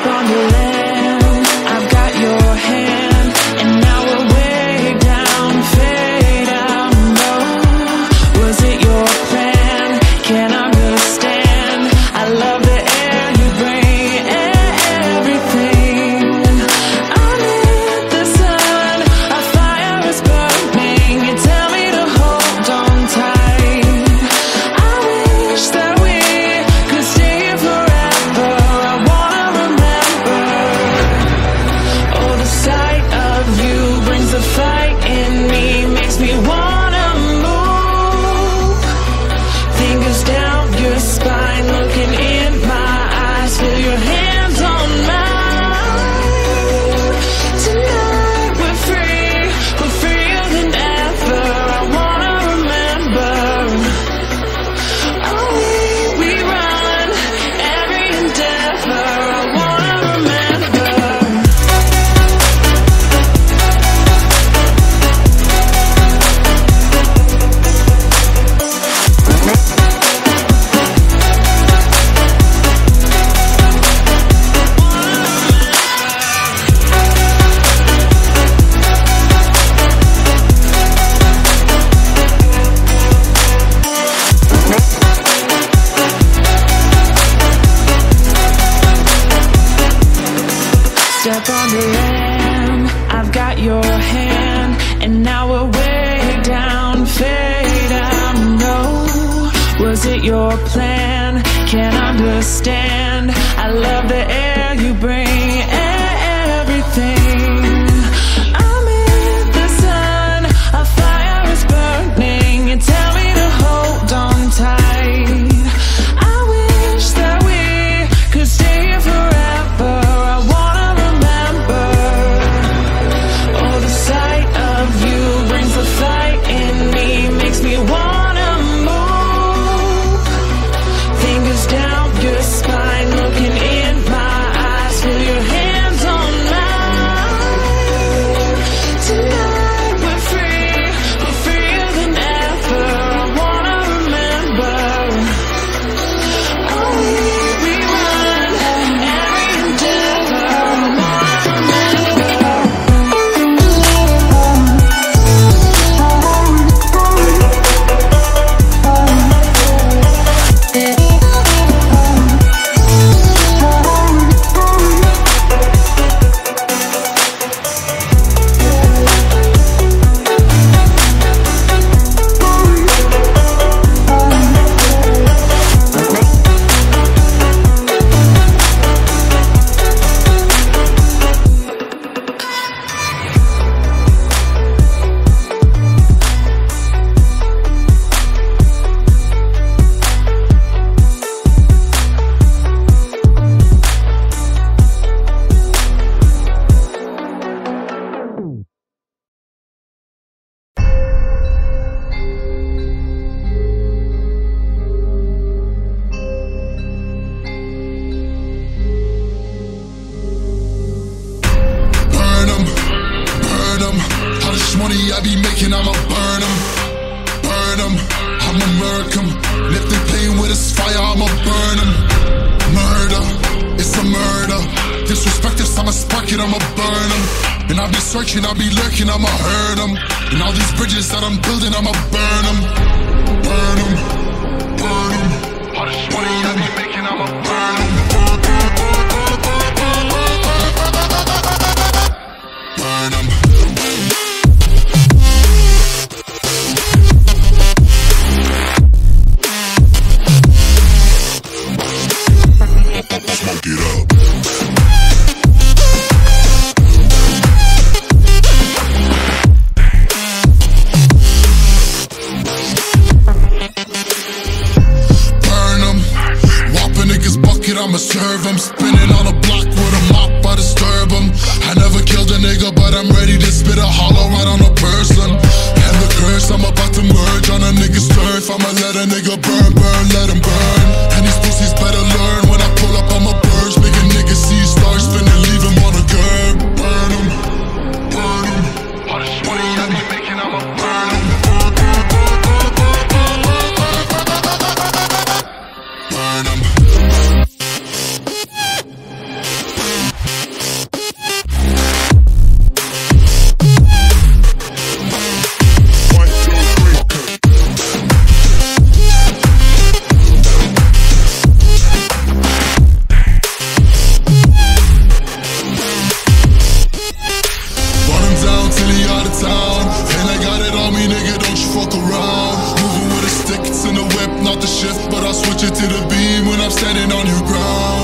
Step on the lamb, I've got your hand, and now we're way down, fade out, no. Was it your plan? Can't understand. I love the air you bring, everything. I'm in the sun, a fire is burning, and tell me to hold on tight. you to the beam when I'm standing on your ground.